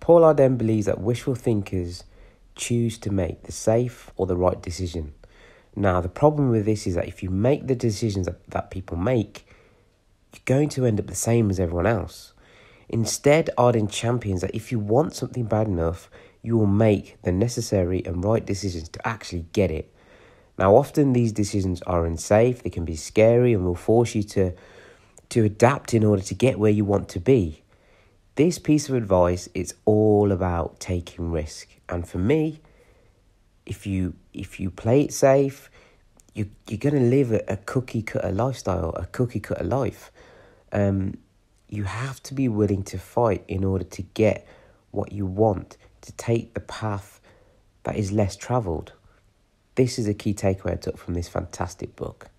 Paul Arden believes that wishful thinkers choose to make the safe or the right decision. Now, the problem with this is that if you make the decisions that people make, you're going to end up the same as everyone else. Instead, Arden champions that if you want something bad enough, you will make the necessary and right decisions to actually get it. Now, often these decisions are unsafe, they can be scary, and will force you to adapt in order to get where you want to be. This piece of advice is all about taking risk. And for me, if you play it safe, you're going to live a cookie-cutter lifestyle, a cookie-cutter life. You have to be willing to fight in order to get what you want, to take the path that is less travelled. This is a key takeaway I took from this fantastic book.